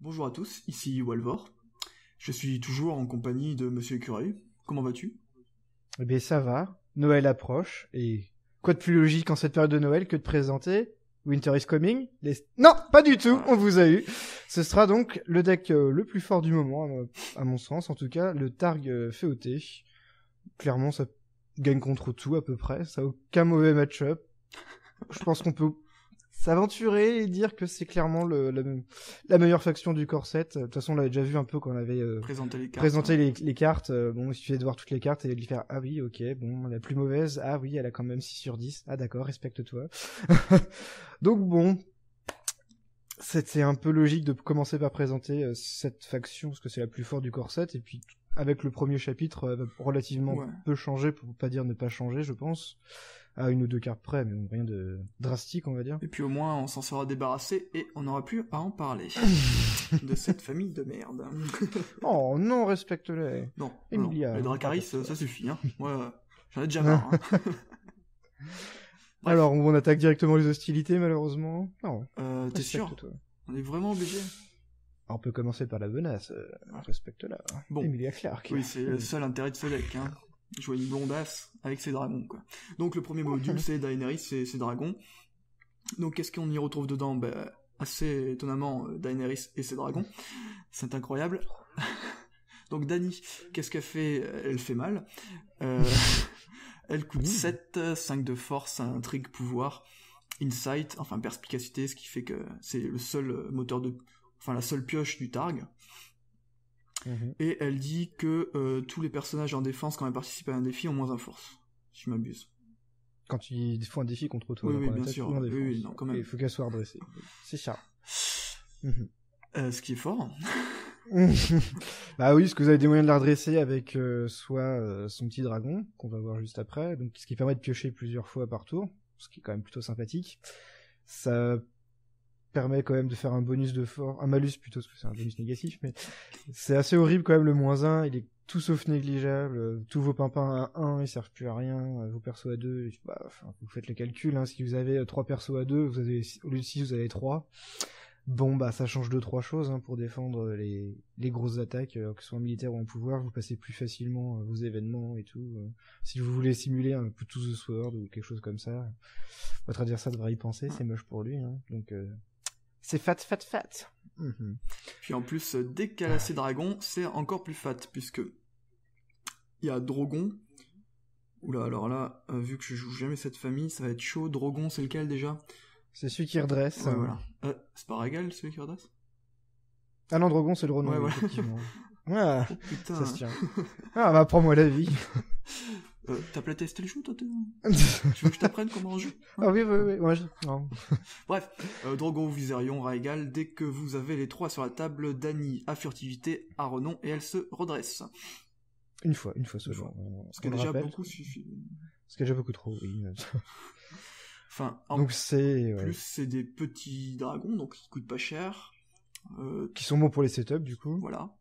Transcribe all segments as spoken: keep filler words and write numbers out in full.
Bonjour à tous, ici Walvor. Je suis toujours en compagnie de Monsieur Écureuil. Comment vas-tu? Eh bien ça va, Noël approche, et quoi de plus logique en cette période de Noël que de présenter Winter is Coming les... Non, pas du tout, on vous a eu. Ce sera donc le deck euh, le plus fort du moment, à mon sens en tout cas, le Targ Féoté. Clairement ça gagne contre tout à peu près, ça n'a aucun mauvais match-up. Je pense qu'on peut s'aventurer et dire que c'est clairement le, la, la meilleure faction du Core Set. De toute façon, on l'avait déjà vu un peu quand on avait euh, présenté les cartes. Présenté hein. les, les cartes. Bon, il suffisait de voir toutes les cartes et de lui faire « Ah oui, ok, bon, la plus mauvaise, ah oui, elle a quand même six sur dix. Ah d'accord, respecte-toi. » Donc bon, c'était un peu logique de commencer par présenter cette faction, parce que c'est la plus forte du Core Set, et puis avec le premier chapitre, elle va relativement ouais. peu changer, pour pas dire ne pas changer, je pense. À une ou deux cartes près, mais bon, rien de drastique, on va dire. Et puis au moins, on s'en sera débarrassé et on n'aura plus à en parler de cette famille de merde. Oh non, respecte-les. Non, Emilia, non. Les Dracarys, ça, ça suffit. Hein. Moi, j'en ai déjà marre. Hein. Alors, on attaque directement les hostilités, malheureusement. Non. Euh, T'es sûr? On est vraiment obligé. On peut commencer par la menace. Respecte-la. Bon. Emilia Clarke. Oui, c'est le seul intérêt de ce deck. Hein. Jouer une blondasse avec ses dragons, quoi. Donc le premier module, c'est Daenerys et ses dragons. Donc qu'est-ce qu'on y retrouve dedans? Ben, assez étonnamment, Daenerys et ses dragons. C'est incroyable. Donc Dany, qu'est-ce qu'elle fait? Elle fait mal. Euh, elle coûte sept, cinq de force, intrigue, pouvoir, insight, enfin perspicacité, ce qui fait que c'est le seul moteur de... Enfin la seule pioche du Targ. Et elle dit que euh, tous les personnages en défense, quand ils participent à un défi, ont moins un force. Si je m'abuse. Quand ils font un défi contre toi. Oui, oui bien sûr. Oui, oui, non, quand même. Il faut qu'elle soit redressée. C'est ça. euh, ce qui est fort. Bah oui, parce que vous avez des moyens de la redresser avec euh, soit euh, son petit dragon, qu'on va voir juste après, donc, ce qui permet de piocher plusieurs fois par tour, ce qui est quand même plutôt sympathique. Ça... permet quand même de faire un bonus de force, un malus plutôt, parce que c'est un bonus négatif, mais c'est assez horrible quand même le moins un, il est tout sauf négligeable, tous vos pimpins à un, ils servent plus à rien, vos persos à deux, bah, enfin, vous faites le calcul, hein, si vous avez trois persos à deux, vous avez, au lieu de six, vous avez trois, bon bah ça change deux trois choses, hein, pour défendre les, les grosses attaques, euh, que ce soit en militaire ou en pouvoir, vous passez plus facilement euh, vos événements et tout, euh, si vous voulez simuler un Put to the Sword ou quelque chose comme ça, votre adversaire devrait y penser, c'est moche pour lui, hein, donc... Euh, c'est fat, fat, fat. Mmh. Puis en plus, dès qu'elle a ses dragons, c'est encore plus fat, puisque il y a Drogon. Oula, alors là, euh, vu que je joue jamais cette famille, ça va être chaud. Drogon, c'est lequel déjà? C'est celui qui redresse. Ouais, euh... voilà. Euh, c'est pas Raïgal, celui qui redresse? Ah non, Drogon, c'est le renom, ouais, voilà. Effectivement. Ouais, oh, putain. Ça se tient. Ah, bah prends-moi la vie. Euh, t'as pas testé le jeu, toi? Tu veux que je t'apprenne comment on joue? Ah oui, oui, oui. Ouais, je... non. Bref, euh, Drogo, Viserion, Raïgal, dès que vous avez les trois sur la table, Dany a furtivité, a renom, et elle se redresse. Une fois, une fois ce jour. Ce qui a déjà beaucoup suffi. Ce qui a déjà beaucoup trop, oui. Enfin, en donc c'est, ouais. Plus, c'est des petits dragons, donc ils coûtent pas cher. Euh... Qui sont bons pour les setups, du coup. Voilà.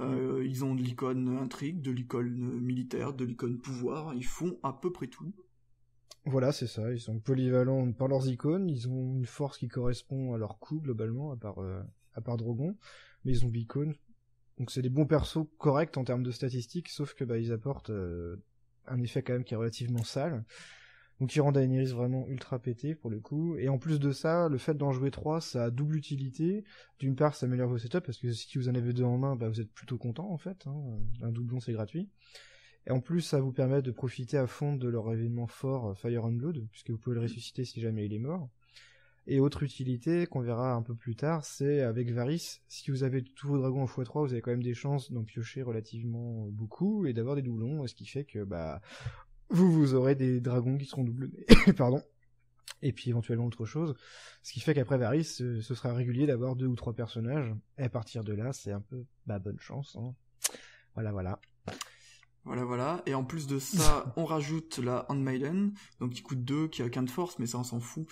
Euh, ils ont de l'icône intrigue, de l'icône militaire, de l'icône pouvoir, ils font à peu près tout. Voilà, c'est ça, ils sont polyvalents par leurs icônes, ils ont une force qui correspond à leur coût globalement, à part, euh, à part Drogon, mais ils ont l'icône, donc c'est des bons persos corrects en termes de statistiques, sauf que bah, ils apportent euh, un effet quand même qui est relativement sale, donc ils rendent Daenerys vraiment ultra pété pour le coup, et en plus de ça, le fait d'en jouer trois, ça a double utilité. D'une part, ça améliore vos setups, parce que si vous en avez deux en main, bah, vous êtes plutôt content en fait, hein. Un doublon c'est gratuit, et en plus ça vous permet de profiter à fond de leur événement fort Fire and Blood, puisque vous pouvez le ressusciter si jamais il est mort, et autre utilité qu'on verra un peu plus tard, c'est avec Varys, si vous avez tous vos dragons en fois trois, vous avez quand même des chances d'en piocher relativement beaucoup, et d'avoir des doublons, ce qui fait que bah... vous, vous aurez des dragons qui seront doublés, pardon, et puis éventuellement autre chose, ce qui fait qu'après Varys, ce sera régulier d'avoir deux ou trois personnages, et à partir de là, c'est un peu, bah, bonne chance, hein. Voilà, voilà. Voilà, voilà, et en plus de ça, on rajoute la Handmaiden, donc qui coûte deux, qui a qu'un de force, mais ça on s'en fout,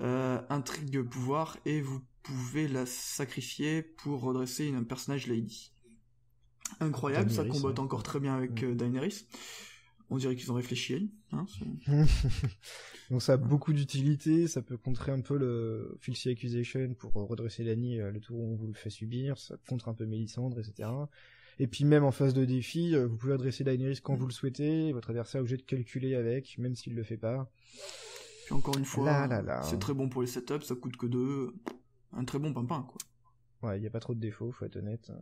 euh, intrigue pouvoir, et vous pouvez la sacrifier pour redresser une, un personnage lady. Incroyable, Daenerys, ça combatte ouais. encore très bien avec ouais. Daenerys. On dirait qu'ils ont réfléchi. Hein, donc ça a beaucoup d'utilité, ça peut contrer un peu le Filthy Accusation pour redresser Lanny le tour où on vous le fait subir, ça contre un peu Mélisandre, et cetera. Et puis même en phase de défi, vous pouvez adresser Daenerys quand mmh. vous le souhaitez, votre adversaire est obligé de calculer avec, même s'il ne le fait pas. Puis encore une fois, c'est très bon pour les setups, ça coûte que deux, un très bon pimpin, quoi. Ouais, il n'y a pas trop de défauts, faut être honnête.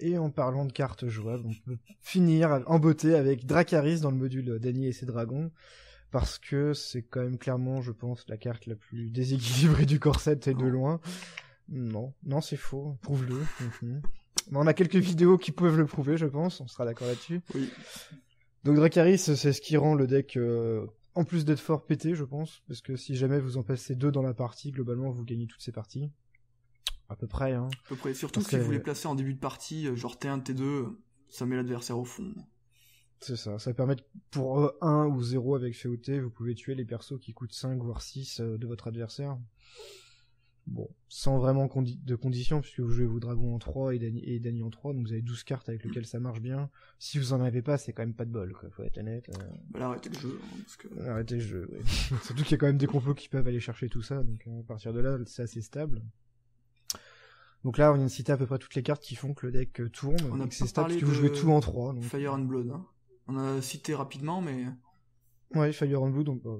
Et en parlant de cartes jouables, on peut finir en beauté avec Dracarys dans le module Dany et ses dragons, parce que c'est quand même clairement, je pense, la carte la plus déséquilibrée du Core Set et de loin. Non, non c'est faux, prouve-le. Mm-hmm. On a quelques vidéos qui peuvent le prouver, je pense, on sera d'accord là-dessus. Oui. Donc Dracarys, c'est ce qui rend le deck, euh, en plus d'être fort, pété, je pense, parce que si jamais vous en passez deux dans la partie, globalement, vous gagnez toutes ces parties. À peu près, hein. À peu près. Surtout parce si que... vous les placez en début de partie, genre T un, T deux, ça met l'adversaire au fond. C'est ça, ça permet pour un ou zéro avec Féoté, vous pouvez tuer les persos qui coûtent cinq voire six de votre adversaire. Bon, sans vraiment condi de conditions, puisque vous jouez vos dragons en trois et Dany, et Dany en trois, donc vous avez douze cartes avec lesquelles ça marche bien. Si vous en avez pas, c'est quand même pas de bol, quoi, faut être honnête. Euh... Bah, arrêtez le jeu. Hein, parce que... Arrêtez le jeu, ouais. Surtout qu'il y a quand même des compos qui peuvent aller chercher tout ça, donc à partir de là, c'est assez stable. Donc là, on vient de citer à peu près toutes les cartes qui font que le deck tourne. On a pas parlé parce que vous jouez tout en trois. Donc... Fire and Blood. Hein. On a cité rapidement, mais... Ouais, Fire and Blood. Donc, euh,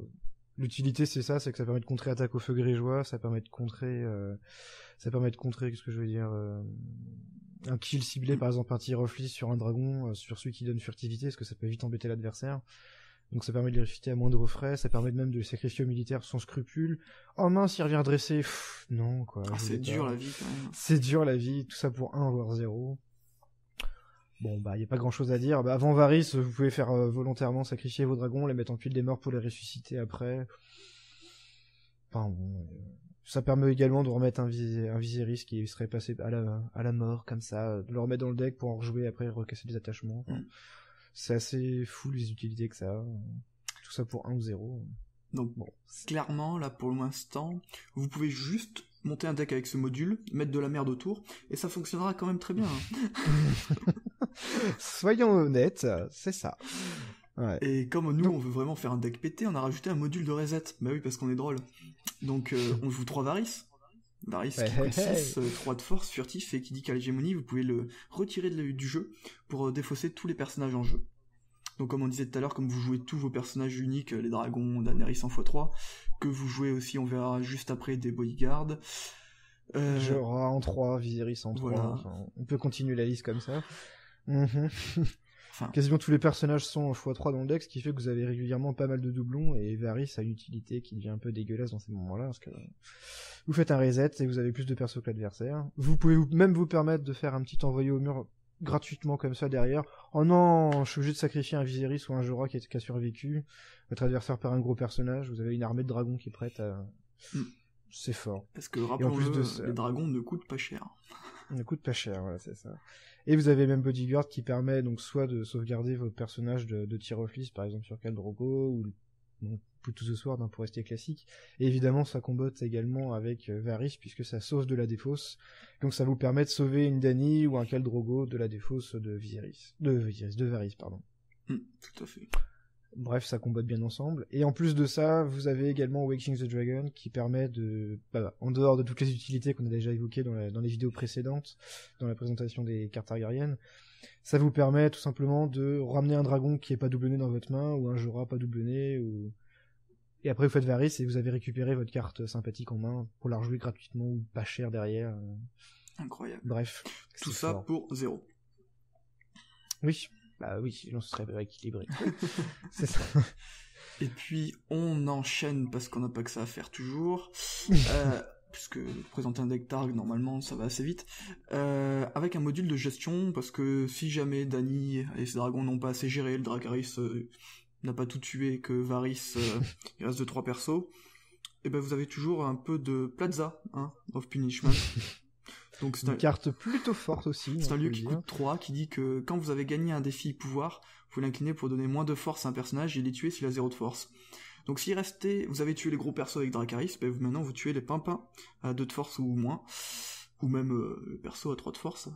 l'utilité, c'est ça, c'est que ça permet de contrer attaque au feu grégeois, ça permet de contrer... Euh, ça permet de contrer, qu'est-ce que je veux dire euh, un kill ciblé, mm. par exemple, un tir reflé sur un dragon, euh, sur celui qui donne furtivité, parce que ça peut vite embêter l'adversaire. Donc ça permet de les réfuter à moindre frais, ça permet même de les sacrifier aux militaires sans scrupule. En main, s'il revient dressé, pff, non quoi. Ah, c'est dur la vie quand même. C'est dur la vie, tout ça pour un voire zéro. Bon bah il n'y a pas grand chose à dire. Bah, avant Varys, vous pouvez faire euh, volontairement sacrifier vos dragons, les mettre en pile des morts pour les ressusciter après. Enfin bon... Euh... Ça permet également de remettre un, vis un Viserys qui serait passé à la, à la mort comme ça, de le remettre dans le deck pour en rejouer après, recasser les attachements. Mm. C'est assez fou les utilités que ça a. Tout ça pour un ou zéro. Donc, bon, clairement, là, pour l'instant, vous pouvez juste monter un deck avec ce module, mettre de la merde autour, et ça fonctionnera quand même très bien. Soyons honnêtes, c'est ça. Ouais. Et comme nous, donc... on veut vraiment faire un deck pété, on a rajouté un module de reset. Bah oui, parce qu'on est drôle. Donc, euh, on joue trois Varys. Varys ouais, qui coûte six, euh, trois de force, furtif, et qui dit qu'à l'hégémonie, vous pouvez le retirer de, du jeu pour euh, défausser tous les personnages en jeu. Donc comme on disait tout à l'heure, comme vous jouez tous vos personnages uniques, les dragons, Daenerys en fois trois, que vous jouez aussi, on verra juste après, des bodyguards. Euh... Jorah en trois, Viserys en trois, voilà. Enfin, on peut continuer la liste comme ça. Enfin... Quasiment tous les personnages sont en fois trois dans le deck, ce qui fait que vous avez régulièrement pas mal de doublons, et Varys a une utilité qui devient un peu dégueulasse dans ces moments-là, parce que... Vous faites un reset et vous avez plus de persos que l'adversaire. Vous pouvez même vous permettre de faire un petit envoyé au mur gratuitement comme ça derrière. Oh non, je suis obligé de sacrifier un Viserys ou un Jorah qui a survécu. Votre adversaire perd un gros personnage. Vous avez une armée de dragons qui est prête à... Mm. C'est fort. Parce que rappelons-le, de... les dragons ne coûtent pas cher. Ne coûtent pas cher, voilà, c'est ça. Et vous avez même Bodyguard qui permet donc soit de sauvegarder vos personnages de, de tir of list, par exemple sur Khal Drogo, ou... Bon, Put to the Sword hein, pour rester classique, et évidemment ça combote également avec euh, Varys puisque ça sauve de la défausse, donc ça vous permet de sauver une Dany ou un Khal Drogo de la défausse de Viserys, de Viserys, de Varys pardon. Mm, tout à fait. Bref, ça combote bien ensemble, et en plus de ça, vous avez également Waking the Dragon qui permet de, bah, en dehors de toutes les utilités qu'on a déjà évoquées dans, la, dans les vidéos précédentes, dans la présentation des cartes Targaryennes. Ça vous permet tout simplement de ramener un dragon qui est pas doublonné dans votre main, ou un Jorah pas doublonné, ou... et après vous faites Varys et vous avez récupéré votre carte sympathique en main pour la rejouer gratuitement ou pas cher derrière. Incroyable. Bref. Tout ça fort. Pour zéro. Oui, bah oui, sinon ce serait pas équilibré. C'est ça. Et puis on enchaîne parce qu'on n'a pas que ça à faire toujours. euh... puisque présenter un deck Targ, normalement, ça va assez vite, euh, avec un module de gestion, parce que si jamais Dany et ses dragons n'ont pas assez géré, le Dracarys euh, n'a pas tout tué, que Varys, euh, il reste de trois persos, et ben vous avez toujours un peu de Plaza hein, of Punishment. Donc c'est une un... carte plutôt forte aussi. C'est un lieu qui coûte trois, qui dit que quand vous avez gagné un défi pouvoir, vous l'inclinez pour donner moins de force à un personnage et les tuer s'il a zéro de force. Donc s'il restait, vous avez tué les gros persos avec Dracarys, ben maintenant vous tuez les pimpins à deux de force ou moins, ou même euh, le perso à trois de force.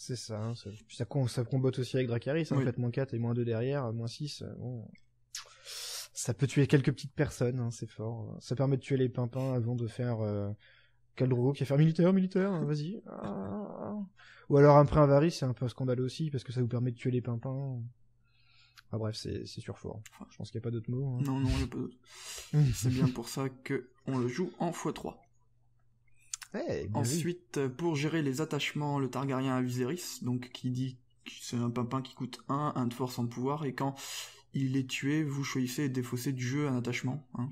C'est ça, hein, ça, ça, ça combote aussi avec Dracarys, hein, oui. En fait, moins quatre et moins deux derrière, moins six, bon... Ça peut tuer quelques petites personnes, hein, c'est fort. Ça permet de tuer les pimpins avant de faire... Euh... Khal Drogo qui va faire militaire, militaire, hein, vas-y. Ah. Ou alors après un Varys, c'est un peu scandaleux aussi, parce que ça vous permet de tuer les pimpins. Ah bref, c'est surfort. Je pense qu'il n'y a pas d'autre mot. Hein. Non, non, il n'y a pas d'autre. C'est bien pour ça qu'on le joue en fois trois. Hey, ensuite, vu. Pour gérer les attachements, le Targaryen à Viserys, donc qui dit que c'est un pimpin qui coûte un, un de force en pouvoir, et quand il est tué, vous choisissez et défaussez du jeu un attachement, hein.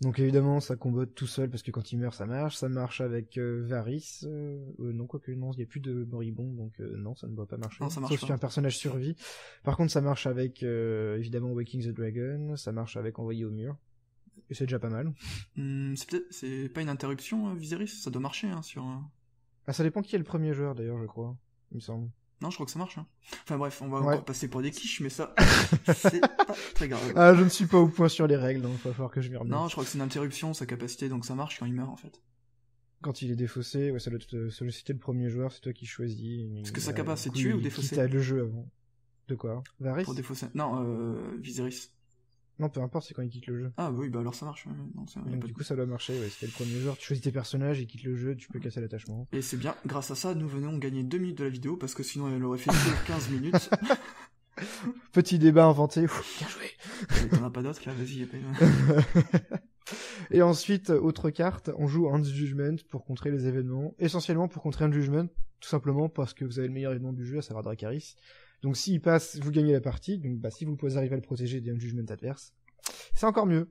Donc évidemment, ça combote tout seul, parce que quand il meurt, ça marche. Ça marche avec euh, Varys. Euh, euh, non, quoique, non, il n'y a plus de moribond, donc euh, non, ça ne doit pas marcher. Non, ça marche sauf si un personnage survit. Par contre, ça marche avec, euh, évidemment, Waking the Dragon. Ça marche avec Envoyé au mur. Et c'est déjà pas mal. Mmh, c'est pas une interruption, euh, Viserys. Ça doit marcher, hein, sur... Euh... Ah, ça dépend qui est le premier joueur, d'ailleurs, je crois. Il me semble. Non, je crois que ça marche. Hein. Enfin bref, on va ouais. encore passer pour des quiches, mais ça, c'est pas très grave. Ah, je ne suis pas au point sur les règles, donc il va falloir que je m'y remette. Non, je crois que c'est une interruption, sa capacité, donc ça marche quand il meurt, en fait. Quand il est défaussé, ouais, ça doit te solliciter le premier joueur, c'est toi qui choisis. Est-ce que sa capacité c'est tuer ou défausser ? T'as le jeu avant. De quoi ? Varys ? Pour défausser. Non, euh, Viserys. Non, peu importe, c'est quand il quitte le jeu. Ah oui, bah alors ça marche. Non, ça, donc, pas du coup, ça doit marcher. Ouais. C'était le premier joueur, tu choisis tes personnages, il quitte le jeu, tu peux casser l'attachement. Et c'est bien, grâce à ça, nous venons gagner deux minutes de la vidéo, parce que sinon, elle aurait fait quinze minutes. Petit débat inventé, ouf, bien joué. T'en as pas d'autres, là, vas-y. Et ensuite, autre carte, on joue Hand's Judgment pour contrer les événements. Essentiellement pour contrer Hand's Judgment, tout simplement parce que vous avez le meilleur élément du jeu, à savoir Dracarys. Donc s'il passe, vous gagnez la partie, donc bah, si vous pouvez arriver à le protéger d'un jugement adverse, c'est encore mieux.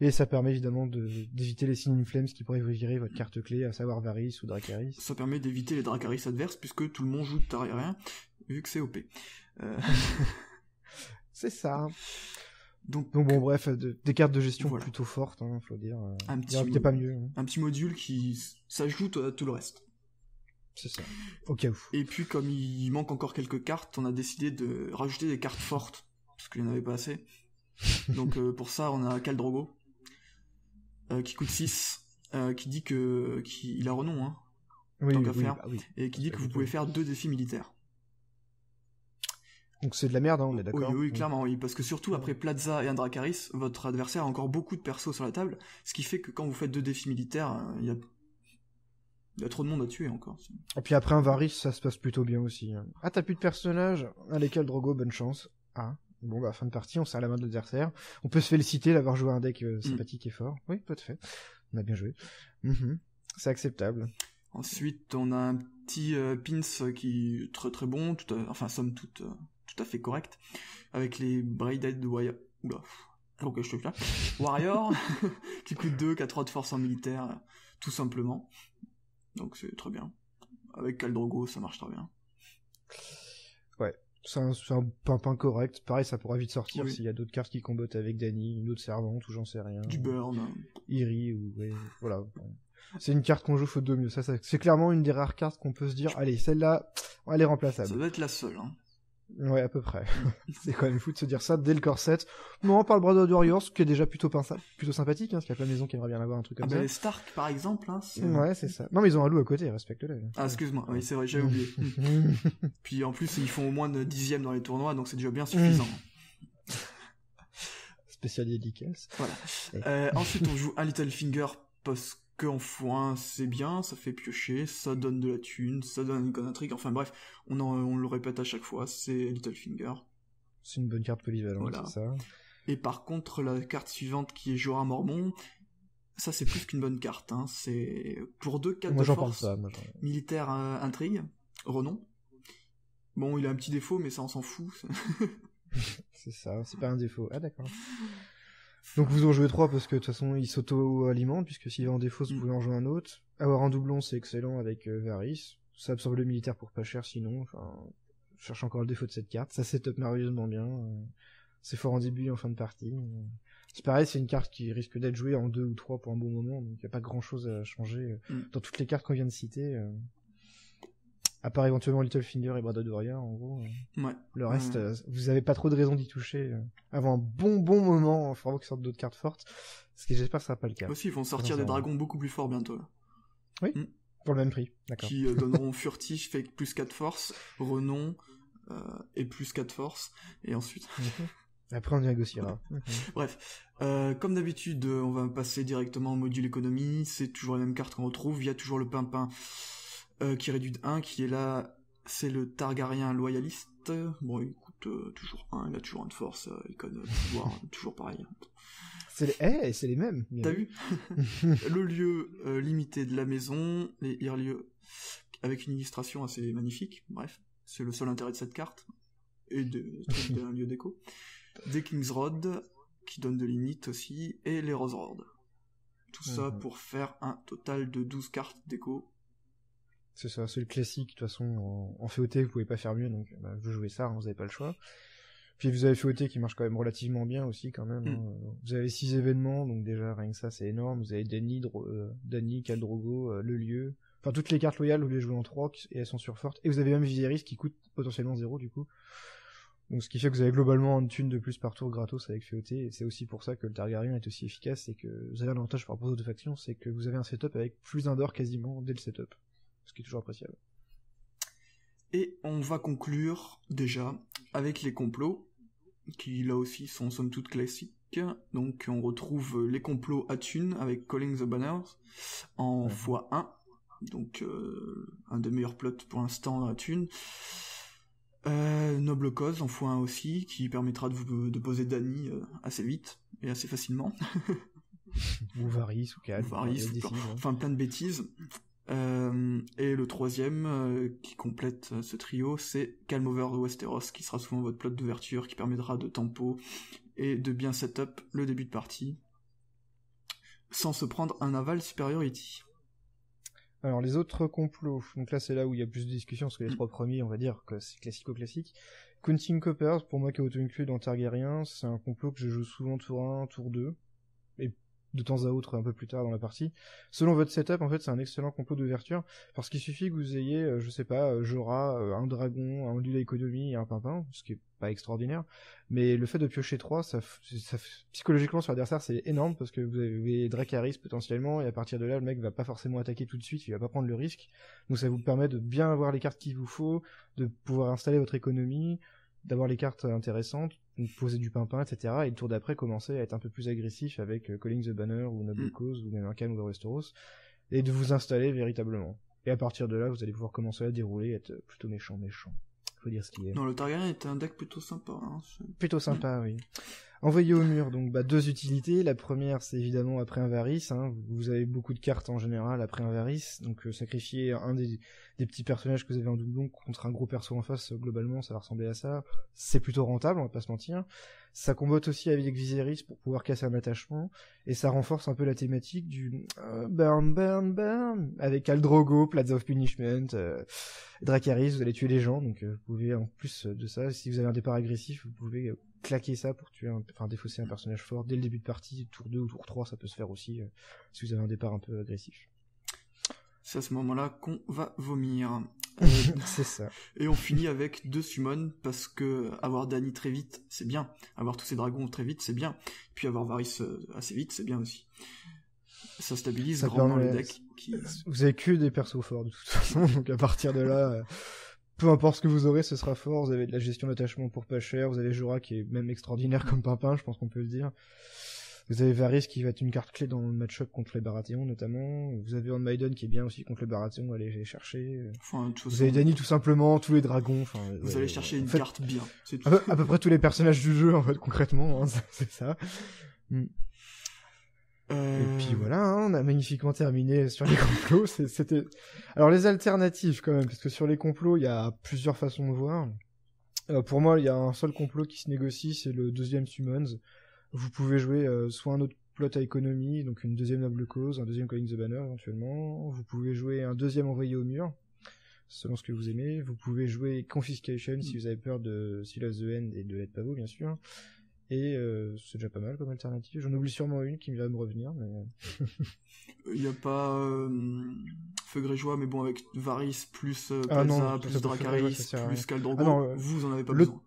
Et ça permet évidemment d'éviter les signes flammes qui pourraient vous virer votre carte clé, à savoir Varys ou Dracarys. Ça permet d'éviter les Dracarys adverses, puisque tout le monde joue de Targaryen, vu que c'est O P. Euh... c'est ça. Donc, donc bon bref, de, des cartes de gestion voilà. Plutôt fortes, hein, faut dire. Un petit, mo pas mieux, hein. Un petit module qui s'ajoute à tout le reste. C'est ça, au cas où. Et puis comme il manque encore quelques cartes, on a décidé de rajouter des cartes fortes, parce qu'il n'y en avait pas assez. Donc euh, pour ça, on a Khal Drogo, euh, qui coûte six, euh, qui dit que... Qui, il a renom, hein, oui, tant oui, qu'à oui, faire, bah, oui. Et qui dit que vous pouvez faire deux défis militaires. Donc c'est de la merde, hein, on est d'accord. Oui, oui, clairement, oui, parce que surtout après Plaza et un Dracarys, votre adversaire a encore beaucoup de persos sur la table, ce qui fait que quand vous faites deux défis militaires, il y a... Il y a trop de monde à tuer encore. Et puis après un Varys, ça se passe plutôt bien aussi. Ah, t'as plus de personnages. Allez, Khal Drogo, bonne chance. Ah, bon, bah, fin de partie, on serre la main de l'adversaire. On peut se féliciter d'avoir joué un deck euh, sympathique mmh. et fort. Oui, tout à fait. On a bien joué. Mmh. C'est acceptable. Ensuite, on a un petit euh, pins qui est très très bon, tout à... enfin, somme toute, euh, tout à fait correct, avec les Braided Wire. Oula, ok, je te claque. Warrior, qui coûte deux, qui a trois de force en militaire, euh, tout simplement. Donc c'est très bien. Avec Khal Drogo, ça marche très bien. Ouais, c'est un, un pimpin correct. Pareil, ça pourra vite sortir oui. S'il y a d'autres cartes qui combattent avec Dany, une autre servante, ou j'en sais rien. Du burn. Iri, ou... Ouais, voilà. C'est une carte qu'on joue faut de mieux. Ça, ça c'est clairement une des rares cartes qu'on peut se dire, allez, celle-là, elle est remplaçable. Ça doit être la seule, hein. Ouais, à peu près. C'est quand même fou de se dire ça dès le Core Set. Non, par le Brotherhood Warriors, qui est déjà plutôt, plutôt sympathique, hein, parce qu'il y a plein de maisons qui aimeraient bien avoir un truc comme ah ça. Ben les Stark, par exemple. Hein, ouais, c'est ça. Non, mais ils ont un loup à côté, respecte-le. Ah, excuse-moi, oui, c'est vrai, j'avais oublié. Puis en plus, ils font au moins de dixième dans les tournois, donc c'est déjà bien suffisant. Spécial dédicace. Voilà. Euh, ensuite, on joue un Littlefinger, parce qu'en fois un, c'est bien, ça fait piocher, ça donne de la thune, ça donne une conatrique, enfin bref, on, en, on le répète à chaque fois, c'est Littlefinger. C'est une bonne carte polyvalente, voilà. C'est ça. Et par contre, la carte suivante qui est Jorah Mormont, ça c'est plus qu'une bonne carte, hein. C'est pour deux quatre de force, pas, moi, militaire euh, intrigue, renom. Bon, il a un petit défaut, mais ça on s'en fout. C'est ça, c'est pas un défaut, ah d'accord. Donc vous en jouez trois parce que de toute façon il s'auto-alimente, puisque s'il va en défaut vous pouvez en jouer un autre. Avoir un doublon c'est excellent avec euh, Varys, ça absorbe le militaire pour pas cher sinon, enfin, je cherche encore le défaut de cette carte, ça set up merveilleusement bien, euh, c'est fort en début et en fin de partie. Euh, c'est pareil, c'est une carte qui risque d'être jouée en deux ou trois pour un bon moment, donc il n'y a pas grand chose à changer euh, mm. dans toutes les cartes qu'on vient de citer. Euh... À part éventuellement Littlefinger et Brotherhood Warriors, en gros. Euh, ouais. Le reste, euh, vous avez pas trop de raison d'y toucher. Euh, avant un bon bon moment, il faudra qu'ils sortent d'autres cartes fortes. Ce que j'espère que ça sera pas le cas. Aussi, ils vont sortir des dragons beaucoup plus forts bientôt. Là. Oui. Mmh. Pour le même prix, d'accord. Qui euh, donneront furtif, fait plus quatre forces, renom, euh, et plus quatre forces, et ensuite... Après on négociera. Bref, euh, comme d'habitude, on va passer directement au module économie, c'est toujours la même carte qu'on retrouve, il y a toujours le pimpin euh, qui réduit de un, qui est là, c'est le Targaryen loyaliste. Bon, il coûte euh, toujours un, il a toujours un de force, euh, il connaît pouvoir, toujours pareil. C'est les... Hey, c'est les mêmes. T'as vu? Le lieu euh, limité de la maison, les hors-lieux, avec une illustration assez magnifique, bref, c'est le seul intérêt de cette carte, et de, d'un lieu déco. Des Kingsroad, qui donnent de l'init aussi, et les Rose Road. Tout mmh. ça pour faire un total de douze cartes déco. C'est ça, c'est le classique, de toute façon, en, en féoté, vous pouvez pas faire mieux, donc bah, vous jouez ça, hein, vous avez pas le choix. Puis vous avez féoté qui marche quand même relativement bien aussi, quand même. Mmh. Hein. Vous avez six événements, donc déjà, rien que ça, c'est énorme. Vous avez Dany, Dro- euh, Dany, Khal Drogo, euh, le lieu... Enfin, toutes les cartes loyales, vous les jouez en trois, et elles sont surfortes. Et vous avez même Viserys qui coûte potentiellement zéro, du coup. Donc, ce qui fait que vous avez globalement une thune de plus par tour gratos avec Féoté, et c'est aussi pour ça que le Targaryen est aussi efficace, c'est que vous avez un avantage par rapport aux autres factions, c'est que vous avez un setup avec plus d'un d'or quasiment dès le setup, ce qui est toujours appréciable. Et on va conclure, déjà, avec les complots, qui là aussi sont somme toute classiques. Donc, on retrouve les complots à thune avec Calling the Banners en ouais. fois un, donc euh, un des meilleurs plots pour l'instant à thune. Euh, Noble Cause en fois un aussi, qui permettra de vous de poser Dany euh, assez vite et assez facilement. Ou Varys ou Khal, enfin plein de bêtises. Euh, et le troisième euh, qui complète euh, ce trio, c'est Calm Over the Westeros, qui sera souvent votre plot d'ouverture, qui permettra de tempo et de bien setup le début de partie, sans se prendre un aval superiority. Alors, les autres complots, donc là, c'est là où il y a plus de discussion, parce que les trois premiers, on va dire que c'est classico-classique. Counting Coppers, pour moi, qui est auto-inclus dans Targaryen, c'est un complot que je joue souvent tour un, tour deux, et de temps à autre, un peu plus tard dans la partie. Selon votre setup, en fait, c'est un excellent complot d'ouverture, parce qu'il suffit que vous ayez, je sais pas, Jorah, un dragon, un lieu d'économie et un pimpin, ce qui est pas extraordinaire, mais le fait de piocher trois, ça, ça psychologiquement sur l'adversaire, c'est énorme, parce que vous avez Dracarys potentiellement, et à partir de là, le mec va pas forcément attaquer tout de suite, il va pas prendre le risque, donc ça vous permet de bien avoir les cartes qu'il vous faut, de pouvoir installer votre économie, d'avoir les cartes intéressantes, poser du pimpin, et cetera, et le tour d'après commencer à être un peu plus agressif avec Calling the Banner, ou Noble Cause, ou même un Calm Over Westeros, et de vous installer véritablement. Et à partir de là, vous allez pouvoir commencer à dérouler, être plutôt méchant, méchant. Faut dire ce qu'il est. Non, le Targaryen est un deck plutôt sympa. Hein, plutôt sympa, oui. Envoyé au mur, donc bah, deux utilités. La première, c'est évidemment après un Varys. Hein. Vous avez beaucoup de cartes en général après un Varys. Donc euh, sacrifier un des, des petits personnages que vous avez en doublon contre un gros perso en face, euh, globalement, ça va ressembler à ça. C'est plutôt rentable, on va pas se mentir. Ça combote aussi avec Viserys pour pouvoir casser un attachement, et ça renforce un peu la thématique du euh, burn, burn, burn, avec Khal Drogo, Plaza of Punishment, euh, Dracarys, vous allez tuer les gens, donc euh, vous pouvez, en plus de ça, si vous avez un départ agressif, vous pouvez claquer ça pour tuer, un, enfin défausser un personnage fort dès le début de partie, tour deux ou tour trois, ça peut se faire aussi, euh, si vous avez un départ un peu agressif. C'est à ce moment-là qu'on va vomir. Euh, c'est ça. Et on finit avec deux summons, parce que avoir Dany très vite, c'est bien. Avoir tous ces dragons très vite, c'est bien. Puis avoir Varys assez vite, c'est bien aussi. Ça stabilise ça grandement permet... le deck. Qui... Vous avez que des persos forts, de toute façon. Donc à partir de là, peu importe ce que vous aurez, ce sera fort. Vous avez de la gestion d'attachement pour pas cher. Vous avez Jorah qui est même extraordinaire comme pimpin, je pense qu'on peut le dire. Vous avez Varys qui va être une carte clé dans le match-up contre les Baratheons, notamment. Vous avez Handmaiden qui est bien aussi contre les Baratheons, allez les chercher. Enfin, vous ça... avez Dany tout simplement, tous les dragons. Enfin, vous ouais, allez chercher une fait, carte bien, c'est tout. À peu, à peu près tous les personnages du jeu, en fait, concrètement, hein, c'est ça. Mm. Euh... Et puis voilà, hein, on a magnifiquement terminé sur les complots. c'est, c'était... Alors les alternatives quand même, parce que sur les complots, il y a plusieurs façons de voir. Euh, pour moi, il y a un seul complot qui se négocie, c'est le deuxième Summons. Vous pouvez jouer euh, soit un autre plot à économie, donc une deuxième Noble Cause, un deuxième Calling the Banner éventuellement, vous pouvez jouer un deuxième Envoyé au mur, selon ce que vous aimez, vous pouvez jouer Confiscation mm. si vous avez peur de Seal of the End et de l'aide Pavot bien sûr, et euh, c'est déjà pas mal comme alternative, j'en oublie sûrement une qui va me revenir, mais... Il n'y a pas euh, Feu Grégeois, mais bon avec Varys, plus euh, Plaza, ah non, plus Dracarys, plus Khal Drogo, ah non, euh, vous en avez pas le... besoin.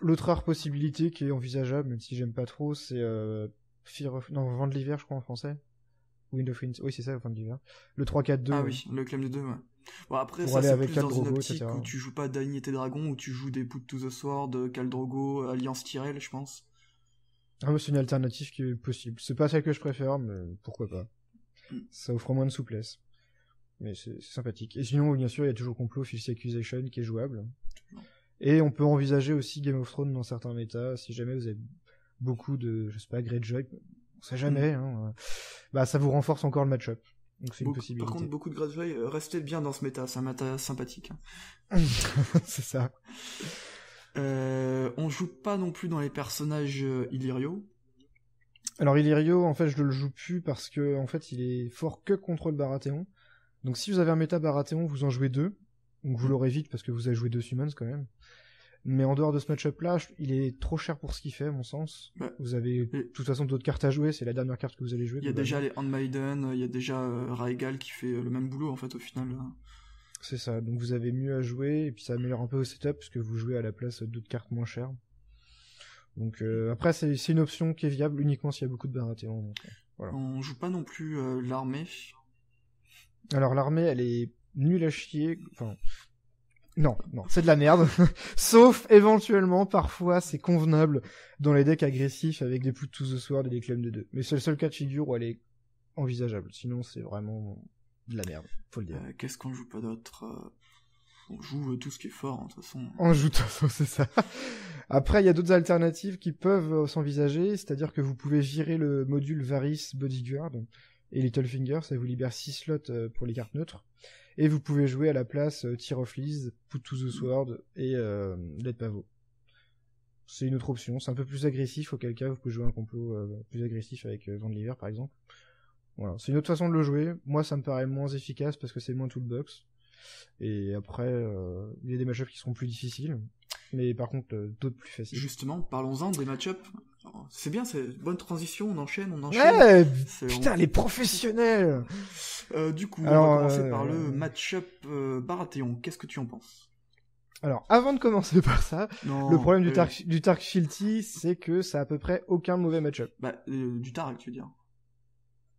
L'autre rare possibilité qui est envisageable, même si j'aime pas trop, c'est euh, Fire of... non, Vent de l'hiver, je crois en français. Wind of Winds, oui c'est ça, la fin de l'hiver. Le trois quatre deux. Ah oui, le claim des deux, ouais. Bon après ça c'est plus dans une optique où tu joues pas Dany et tes dragons, où tu joues des Put to the Sword, Khal Drogo, Alliance Tyrell, je pense. Ah mais c'est une alternative qui est possible. C'est pas celle que je préfère, mais pourquoi pas. Mm. Ça offre moins de souplesse. Mais c'est, c'est sympathique. Et sinon, bien sûr, il y a toujours Complot, False Accusation qui est jouable. Et on peut envisager aussi Game of Thrones dans certains méta, si jamais vous avez beaucoup de, je sais pas, Greyjoy, on sait jamais, mm. hein. Bah ça vous renforce encore le match-up. Donc c'est beaucoup, une possibilité. Par contre, beaucoup de Greyjoy, restez bien dans ce méta, c'est un méta sympathique. C'est ça. Euh, on joue pas non plus dans les personnages euh, Illyrio. Alors Illyrio, en fait, je ne le joue plus parce que, en fait, il est fort que contre le Baratheon. Donc si vous avez un méta Baratheon, vous en jouez deux. Donc vous l'aurez vite parce que vous avez joué deux summons quand même. Mais en dehors de ce match-up là, il est trop cher pour ce qu'il fait à mon sens. Ouais. Vous avez de toute façon d'autres cartes à jouer, c'est la dernière carte que vous allez jouer. Il y a déjà les Handmaiden, il y a déjà euh, Raïgal qui fait le même boulot en fait au final. C'est ça, donc vous avez mieux à jouer et puis ça améliore un peu au setup parce que vous jouez à la place d'autres cartes moins chères. Donc euh, après c'est, c'est une option qui est viable uniquement s'il y a beaucoup de Baratheon. Donc, voilà. On joue pas non plus euh, l'armée. Alors l'armée elle est nulle à chier, enfin non, non, c'est de la merde, sauf éventuellement, parfois c'est convenable dans les decks agressifs avec des Put to the Sword et des claims de deux, mais c'est le seul cas de figure où elle est envisageable, sinon c'est vraiment de la merde, faut le dire. Euh, qu'est-ce qu'on joue pas d'autre ? On joue tout ce qui est fort, de toute façon. On joue de toute façon, c'est ça. Après, il y a d'autres alternatives qui peuvent s'envisager, c'est-à-dire que vous pouvez virer le module Varys Bodyguard, et Littlefinger, ça vous libère six slots pour les cartes neutres. Et vous pouvez jouer à la place Tear of Lies, Put to the Sword et euh, Led Pavot. C'est une autre option, c'est un peu plus agressif, auquel cas vous pouvez jouer un complot euh, plus agressif avec euh, Vent de l'hiver par exemple. Voilà, c'est une autre façon de le jouer. Moi ça me paraît moins efficace parce que c'est moins toolbox. Et après, euh, il y a des match-ups qui seront plus difficiles, mais par contre euh, d'autres plus faciles. Justement, parlons-en des match-ups. C'est bien, c'est bonne transition, on enchaîne, on enchaîne. Ouais, putain, on... les professionnels. euh, Du coup, alors, on va commencer euh... par le match-up euh, Baratheon. Qu'est-ce que tu en penses? Alors, avant de commencer par ça, non, le problème euh... du Targ du Targ Féoté, c'est que ça a à peu près aucun mauvais match-up. Bah, euh, du Targ, tu veux dire.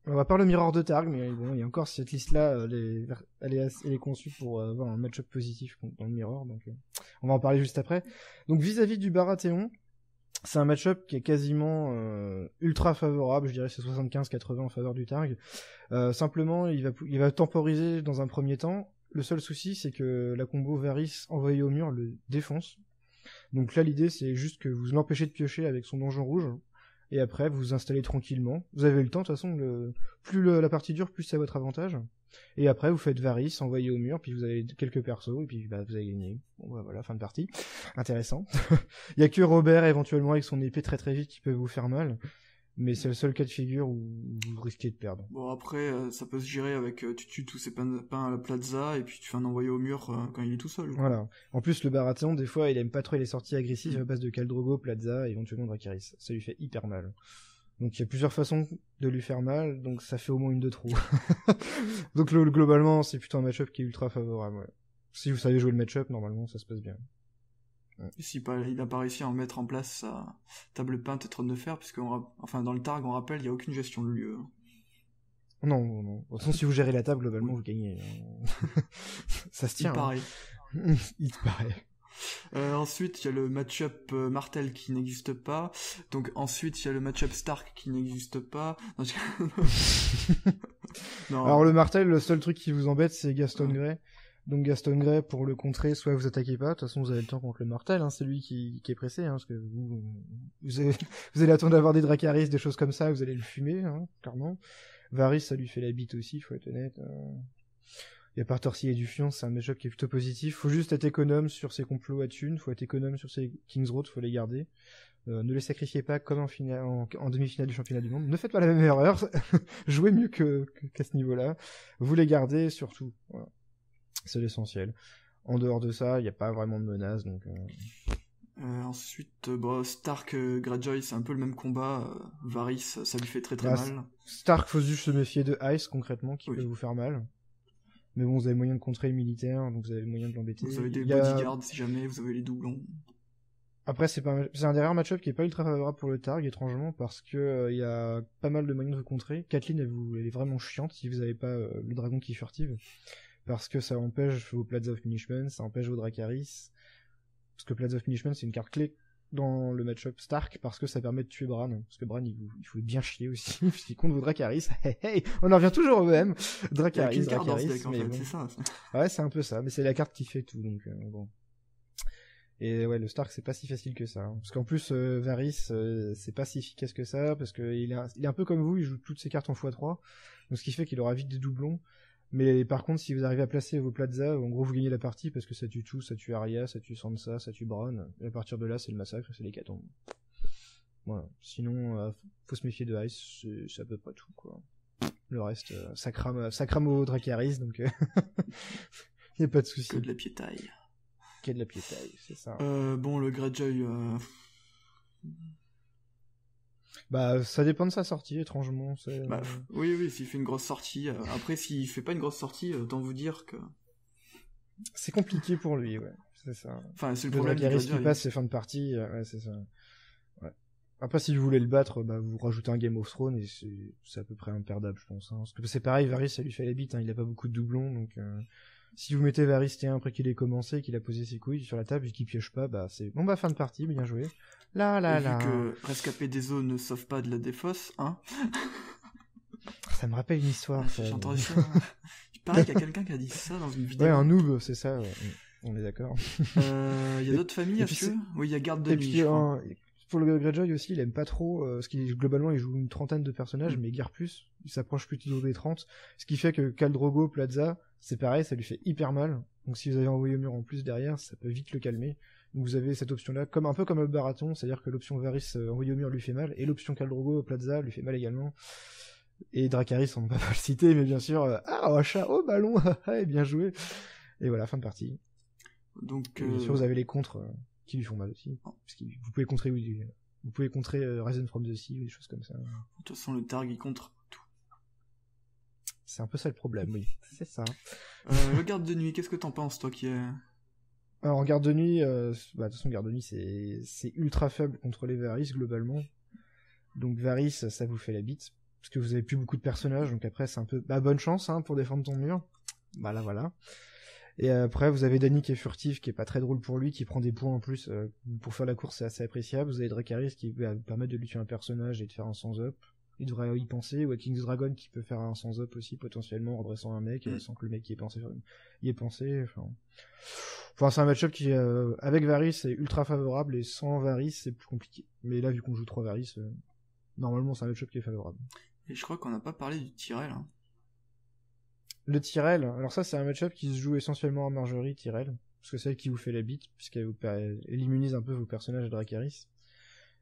On va parler de Mirror de Targ, mais bon, il y a encore cette liste-là, elle est, elle est, elle est conçue pour avoir un match-up positif dans le Mirror, donc euh, on va en parler juste après. Donc, vis-à-vis du Baratheon, c'est un match-up qui est quasiment euh, ultra favorable, je dirais c'est soixante-quinze quatre-vingts en faveur du Targ. Euh, simplement, il va, il va temporiser dans un premier temps. Le seul souci, c'est que la combo Varys envoyé au mur le défonce. Donc là, l'idée, c'est juste que vous l'empêchez de piocher avec son donjon rouge, et après, vous vous installez tranquillement. Vous avez le temps, de toute façon, le... plus le... la partie dure, plus c'est à votre avantage. Et après, vous faites Varys, envoyé au mur, puis vous avez quelques persos, et puis bah, vous avez gagné. Bon, bah, voilà, fin de partie. Intéressant. Il y a que Robert, éventuellement, avec son épée très très vite, qui peut vous faire mal. Mais c'est le seul cas de figure où vous risquez de perdre. Bon, après, euh, ça peut se gérer avec... Euh, tu tues tous ces pains à la plaza, et puis tu fais un envoyé au mur euh, quand il est tout seul. Quoi. Voilà. En plus, le Baratheon, des fois, il aime pas trop les sorties agressives à base de Khal Drogo, plaza, et éventuellement Dracarys. Ça lui fait hyper mal. Donc il y a plusieurs façons de lui faire mal, donc ça fait au moins une de trop. Donc le, le, globalement, c'est plutôt un match-up qui est ultra favorable. Ouais. Si vous savez jouer le match-up, normalement, ça se passe bien. Ouais. Et si il n'a pas réussi à en mettre en place sa table peinte et trône de fer, puisque enfin, dans le Targ, on rappelle, il n'y a aucune gestion de lieu. Non, non, non. De toute façon, si vous gérez la table, globalement, vous gagnez. Hein. Ça se tient. Il paraît. Hein. Il te paraît. Euh, ensuite il y a le match-up euh, Martel qui n'existe pas, donc ensuite il y a le match-up Stark qui n'existe pas. Non, je... non. Alors le Martel, le seul truc qui vous embête c'est Gaston ouais. Grey, donc Gaston Grey pour le contrer, soit vous attaquez pas, de toute façon vous avez le temps contre le Martel, hein, c'est lui qui, qui est pressé, hein, parce que vous, vous, avez, vous allez attendre d'avoir des Dracarys, des choses comme ça, vous allez le fumer, hein, clairement. Varys ça lui fait la bite aussi, faut être honnête. euh... Et à part Torcille et Dufiance, c'est un match-up qui est plutôt positif. Faut juste être économe sur ses complots à thunes, faut être économe sur ses Kingsroad, faut les garder. Euh, ne les sacrifiez pas comme en, fina- en, en demi-finale du championnat du monde. Ne faites pas la même erreur, jouez mieux que, que, qu'à ce niveau-là. Vous les gardez surtout, voilà. C'est l'essentiel. En dehors de ça, il n'y a pas vraiment de menace. Donc, euh... Euh, ensuite, bah, Stark, euh, Greyjoy, c'est un peu le même combat. Euh, Varys, ça lui fait très très Là, mal. Stark, faut juste se méfier de Ice, concrètement, qui oui. peut vous faire mal. Mais bon, vous avez moyen de contrer les militaires, donc vous avez moyen de l'embêter. Vous avez des bodyguards a... si jamais, vous avez les doublons. Après, c'est un des rares match-up qui n'est pas ultra favorable pour le Targ, étrangement, parce qu'il euh, y a pas mal de moyens de contrer. Kathleen, elle, vous, elle est vraiment chiante si vous n'avez pas euh, le dragon qui est furtive, parce que ça empêche vos Plaza of Punishment, ça empêche vos Dracarys, parce que Plaza of Punishment, c'est une carte clé dans le match-up Stark, parce que ça permet de tuer Bran, parce que Bran, il vous, il faut bien chier aussi, puisqu'il compte vos Dracarys. Hey, hey, on en revient toujours au même. Dracarys, Dracarys, c'est ce bon. ça, ça. Ouais, c'est un peu ça, mais c'est la carte qui fait tout, donc euh, bon... Et ouais, le Stark, c'est pas si facile que ça. Hein. Parce qu'en plus, euh, Varys, euh, c'est pas si efficace que ça, parce qu'il est, un, il est un peu comme vous, il joue toutes ses cartes en fois trois, donc ce qui fait qu'il aura vite des doublons. Mais par contre, si vous arrivez à placer vos plazas, en gros, vous gagnez la partie, parce que ça tue tout, ça tue Arya, ça tue Sansa, ça tue Bran, et à partir de là, c'est le massacre, c'est l'hécatombe. Voilà. Sinon, euh, faut se méfier de Ice, c'est à peu près tout, quoi. Le reste, euh, ça crame, ça crame au Dracarys, donc euh... y a pas de souci. Que de la piétaille. Qu'est de la piétaille, c'est ça. Euh, bon, le Greyjoy... Euh... Bah, ça dépend de sa sortie, étrangement. Bah, oui, oui, s'il fait une grosse sortie. Euh... Après, s'il fait pas une grosse sortie, euh, tant vous dire que... C'est compliqué pour lui, ouais. C'est ça. Enfin, c'est le, le problème du Greyjoy. Qui passe ses fins de partie, euh, ouais, c'est ça. Ouais. Après, si vous voulez le battre, bah, vous rajoutez un Game of Thrones, et c'est à peu près imperdable, je pense. Hein. Parce que c'est pareil, Varys, ça lui fait la bite, hein. Il a pas beaucoup de doublons, donc... Euh... Si vous mettez Varys T un après qu'il ait commencé, qu'il a posé ses couilles sur la table et qu'il piège pas, bah c'est bon, bah fin de partie, bien joué. Là, là, et là. Vu que rescapé des eaux ne sauve pas de la défausse, hein. Ça me rappelle une histoire. Ah, j'ai entendu ça. Il paraît qu'il y a quelqu'un qui a dit ça dans une vidéo. Ouais, un noob, c'est ça, ouais. On est d'accord. Il euh, y a d'autres familles, est-ce que... Oui, il y a Garde de Nuit. Pour le Greyjoy aussi, il aime pas trop, euh, parce qu'il globalement il joue une trentaine de personnages, mmh. mais guère plus, il s'approche plutôt des trente, ce qui fait que Khal Drogo, Plaza, c'est pareil, ça lui fait hyper mal, donc si vous avez envoyé au mur en plus derrière, ça peut vite le calmer, donc vous avez cette option-là, comme un peu comme le Baraton, c'est-à-dire que l'option Varys euh, envoyé au mur lui fait mal, et l'option Khal Drogo, Plaza lui fait mal également, et Dracarys, on ne va pas le citer, mais bien sûr, euh, ah, oh, chat, oh, ballon, et bien joué, et voilà, fin de partie. Donc, euh... bien sûr, vous avez les contres... Euh... qui lui font mal aussi, parce que vous pouvez contrer vous pouvez contrer euh, Reason from the Sea ou des choses comme ça. De toute façon, le Targ, il contre tout. C'est un peu ça le problème, oui. C'est ça. Euh, le garde de nuit, qu'est-ce que t'en penses, toi qui est... Alors, en garde de nuit, euh, bah, de toute façon, garde de nuit, c'est c'est ultra faible contre les Varys, globalement. Donc, Varys, ça vous fait la bite, parce que vous avez plus beaucoup de personnages, donc après, c'est un peu... Bah, bonne chance, hein, pour défendre ton mur. Bah, là, voilà. Et après, vous avez Dany qui est furtif, qui est pas très drôle pour lui, qui prend des points en plus. Euh, pour faire la course, c'est assez appréciable. Vous avez Dracarys qui va vous permettre de lui tuer un personnage et de faire un sans-up. Il devrait y penser. Waking the Dragon qui peut faire un sans-up aussi, potentiellement, en redressant un mec, mm. sans que le mec y ait pensé. Y ait pensé enfin, enfin c'est un match-up qui, euh, avec Varys, c'est ultra favorable, et sans Varys, c'est plus compliqué. Mais là, vu qu'on joue trois Varys, euh, normalement, c'est un match-up qui est favorable. Et je crois qu'on n'a pas parlé du Tyrell, hein. Le Tyrell, alors ça c'est un match-up qui se joue essentiellement en Marjorie Tyrell, parce que c'est elle qui vous fait la bite, puisqu'elle vous immunise un peu vos personnages de Dracarys.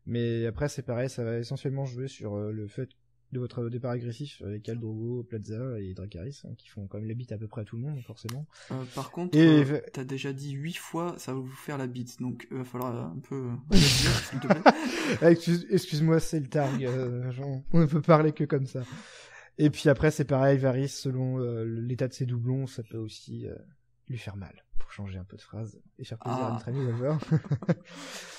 Mais après c'est pareil, ça va essentiellement jouer sur le fait de votre départ agressif avec Khal Drogo, Plaza et Dracarys, hein, qui font quand même la bite à peu près à tout le monde, forcément. Euh, par contre, et... euh, t'as déjà dit huit fois, ça va vous faire la bite, donc il va falloir un peu... s'il te plaît. Excuse- excuse-moi, c'est le Targ, euh, genre, on ne peut parler que comme ça. Et puis après, c'est pareil, Varys, selon euh, l'état de ses doublons, ça peut aussi euh, lui faire mal, pour changer un peu de phrase, et faire plaisir ah. à notre ami Walvor.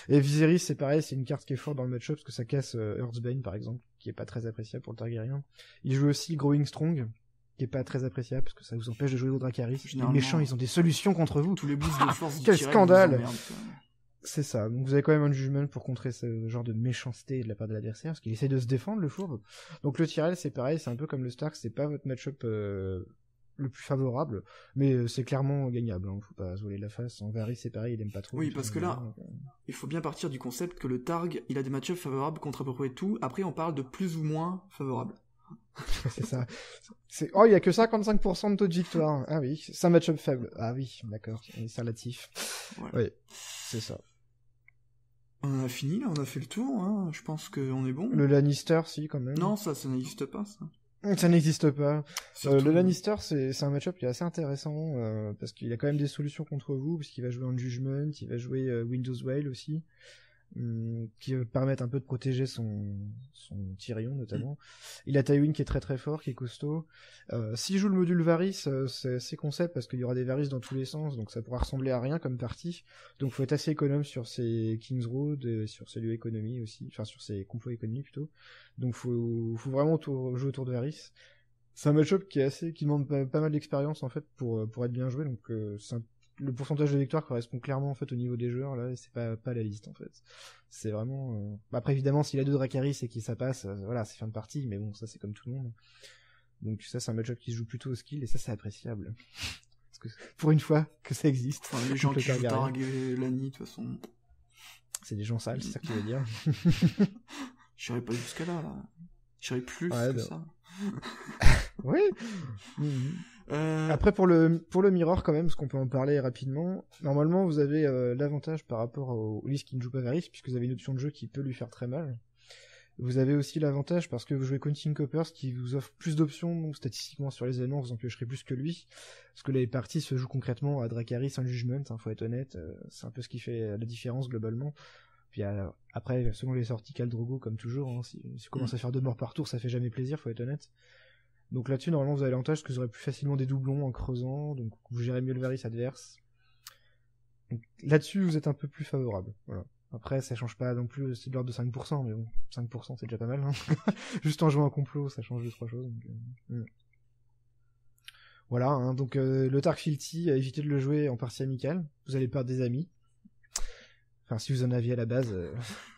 Et Viserys, c'est pareil, c'est une carte qui est forte dans le match-up, parce que ça casse euh, Earthbane, par exemple, qui est pas très appréciable pour le Targaryen. Il joue aussi Growing Strong, qui est pas très appréciable, parce que ça vous empêche de jouer au Dracarys. Les méchants, ils ont des solutions contre vous. Tous les boosts de force du Quel scandale C'est ça, donc vous avez quand même un jugement pour contrer ce genre de méchanceté de la part de l'adversaire, parce qu'il essaie de se défendre, le fourbe. Donc le Tyrell, c'est pareil, c'est un peu comme le Stark, c'est pas votre match-up euh, le plus favorable, mais c'est clairement gagnable, hein. Faut pas se voler la face. En Varys, c'est pareil, il aime pas trop. Oui, parce que là, donc, euh... il faut bien partir du concept que le Targ, il a des match-ups favorables contre à peu près tout, après on parle de plus ou moins favorables. C'est ça. C'est... Oh, il y a que cinquante-cinq pour cent de taux de victoire. Ah oui, c'est un match-up faible. Ah oui, d'accord, c'est relatif. Voilà. Oui, c'est ça. On a fini, là, on a fait le tour, hein. Je pense qu'on est bon. Le Lannister, si, quand même. Non, ça, ça n'existe pas, ça. Ça n'existe pas. Euh, le Lannister, c'est, c'est un match-up qui est assez intéressant, euh, parce qu'il a quand même des solutions contre vous, parce qu'il va jouer en Judgment, il va jouer euh, Windows Whale aussi. hum, qui permettent un peu de protéger son, son Tyrion notamment. Mmh. Il a Tywin qui est très très fort, qui est costaud. Euh, S'il joue le module Varys, c'est, c'est concept parce qu'il y aura des Varys dans tous les sens, donc ça pourra ressembler à rien comme partie. Donc faut être assez économe sur ses Kingsroad, et sur ses lieux économie aussi, enfin sur ses complots économie plutôt. Donc faut, faut vraiment tour, jouer autour de Varys. C'est un match-up qui est assez, qui demande pas, pas mal d'expérience en fait pour pour être bien joué. Donc euh, c'est un, le pourcentage de victoire correspond clairement en fait au niveau des joueurs là. C'est pas pas la liste en fait. C'est vraiment. Euh... Après évidemment s'il a deux Dracarys et qu'il ça passe, euh, voilà c'est fin de partie. Mais bon ça c'est comme tout le monde. Donc ça c'est un match-up qui se joue plutôt au skill et ça c'est appréciable. Parce que pour une fois que ça existe. Enfin, les gens qui jouent Targ la nuit de toute façon. C'est des gens sales, c'est ça que tu veux dire. J'irai pas jusqu'à là là. J'irai plus ouais, que ben... ça. Oui. Mmh. Euh... Après pour le pour le mirror quand même, parce qu'on peut en parler rapidement. Normalement, vous avez euh, l'avantage par rapport aux listes qui ne jouent pas Varys, puisque vous avez une option de jeu qui peut lui faire très mal. Vous avez aussi l'avantage parce que vous jouez Counting Coppers, qui vous offre plus d'options donc statistiquement sur les éléments, vous en piocherez plus que lui, parce que les parties se jouent concrètement à Dracarys, Hand's Judgment. Hein, faut être honnête, euh, c'est un peu ce qui fait la différence globalement. Puis alors, après, selon les sorties, Khal Drogo, comme toujours, hein, si, si on commence à faire deux morts par tour, ça fait jamais plaisir, faut être honnête. Donc là-dessus, normalement, vous avez l'avantage que vous aurez plus facilement des doublons en creusant, donc vous gérez mieux le Varys adverse. Donc, là-dessus, vous êtes un peu plus favorable. Voilà. Après, ça change pas non plus, c'est de l'ordre de cinq pour cent, mais bon, cinq pour cent c'est déjà pas mal. Hein. Juste en jouant un complot, ça change deux trois choses. Donc, euh, voilà, hein, donc euh, le Targ Féoté, évitez de le jouer en partie amicale, vous allez perdre des amis. Enfin, si vous en aviez à la base... Euh...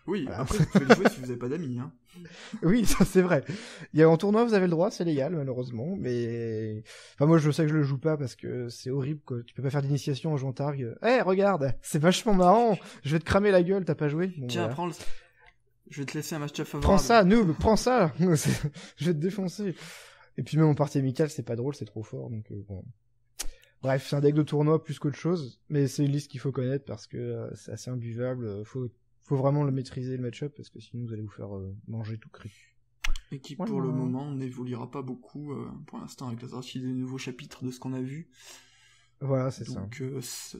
Oui, voilà. Après, vous pouvez le jouer si vous n'avez pas d'amis. Hein. Oui, ça, c'est vrai. Il y a, en tournoi, vous avez le droit, c'est légal, malheureusement. Mais... Enfin, moi, je sais que je le joue pas, parce que c'est horrible, quoi. Tu peux pas faire d'initiation en jouant Targ. Eh, hey, regarde, c'est vachement marrant. Je vais te cramer la gueule, t'as pas joué. Bon, tiens, voilà. Prends le... Je vais te laisser un match-up favorable. Prends ça, noob, prends ça. Je vais te défoncer. Et puis, même en partie amicale, c'est pas drôle, c'est trop fort, donc euh, bon... Bref, c'est un deck de tournoi plus qu'autre chose, mais c'est une liste qu'il faut connaître parce que euh, c'est assez imbuvable. Euh, faut, faut vraiment le maîtriser le match-up parce que sinon vous allez vous faire euh, manger tout cru. Et qui voilà. Pour le moment n'évoluera pas beaucoup euh, pour l'instant avec la sortie des nouveaux chapitres de ce qu'on a vu. Voilà, c'est donc, ça. Donc euh, c-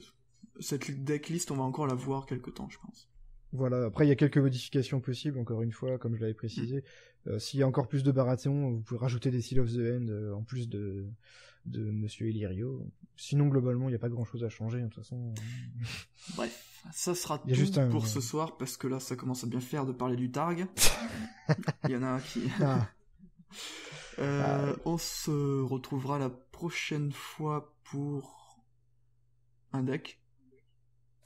cette deck list, on va encore la voir quelques temps, je pense. Voilà, après il y a quelques modifications possibles, encore une fois, comme je l'avais précisé. Mmh. Euh, s'il y a encore plus de baratons, vous pouvez rajouter des Seal of the End euh, en plus de, de Monsieur Illyrio. Sinon, globalement, il n'y a pas grand chose à changer, de toute façon. Euh... Bref, ça sera tout juste un... pour ce soir, parce que là, ça commence à bien faire de parler du Targ. Il y en a un qui... Ah. euh, ah. On se retrouvera la prochaine fois pour un deck.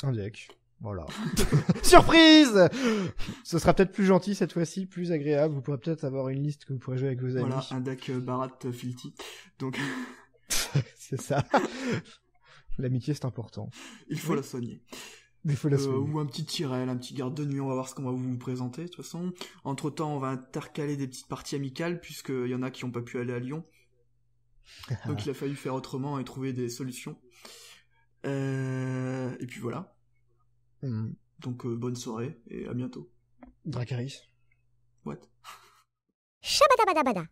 Un deck. Voilà. Surprise! Ce sera peut-être plus gentil cette fois-ci, plus agréable. Vous pourrez peut-être avoir une liste que vous pourrez jouer avec vos amis. Voilà, un deck euh, Barat euh, Filty. Donc. C'est ça. L'amitié, c'est important. Il faut oui. la soigner. Il faut la soigner. Euh, ou un petit Tyrell, un petit garde de nuit. On va voir ce qu'on va vous présenter, de toute façon. Entre temps, on va intercaler des petites parties amicales, puisqu'il y en a qui n'ont pas pu aller à Lyon. Donc il a fallu faire autrement et trouver des solutions. Euh... Et puis voilà. Donc euh, bonne soirée et à bientôt. Dracarys. What? Shabada bada bada.